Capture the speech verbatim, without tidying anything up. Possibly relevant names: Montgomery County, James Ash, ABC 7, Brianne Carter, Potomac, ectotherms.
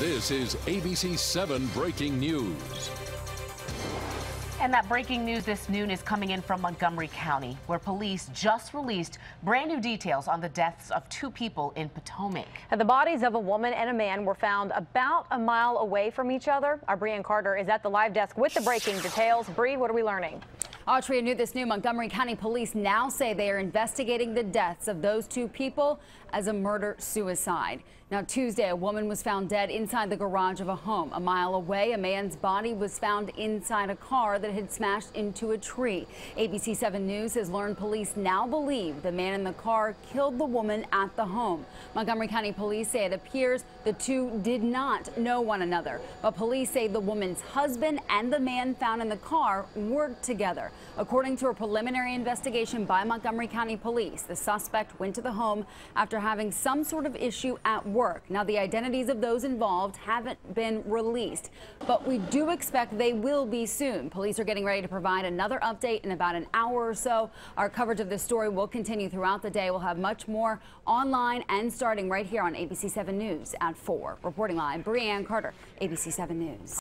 This is A B C seven Breaking News. And that breaking news this noon is coming in from Montgomery County, where police just released brand new details on the deaths of two people in Potomac. And the bodies of a woman and a man were found about a mile away from each other. Our Brianne Carter is at the live desk with the breaking details. Bree, what are we learning? Autry, new this new, Montgomery County Police now say they are investigating the deaths of those two people as a murder-suicide. Now, Tuesday, a woman was found dead inside the garage of a home. A mile away, a man's body was found inside a car that had smashed into a tree. A B C seven News has learned police now believe the man in the car killed the woman at the home. Montgomery County Police say it appears the two did not know one another, but police say the woman's husband and the man found in the car worked together. According to a preliminary investigation by Montgomery County Police, the suspect went to the home after having some sort of issue at work. Now, the identities of those involved haven't been released, but we do expect they will be soon. Police are getting ready to provide another update in about an hour or so. Our coverage of this story will continue throughout the day. We'll have much more online and starting right here on A B C seven News at four. Reporting live, Brianne Carter, A B C seven News.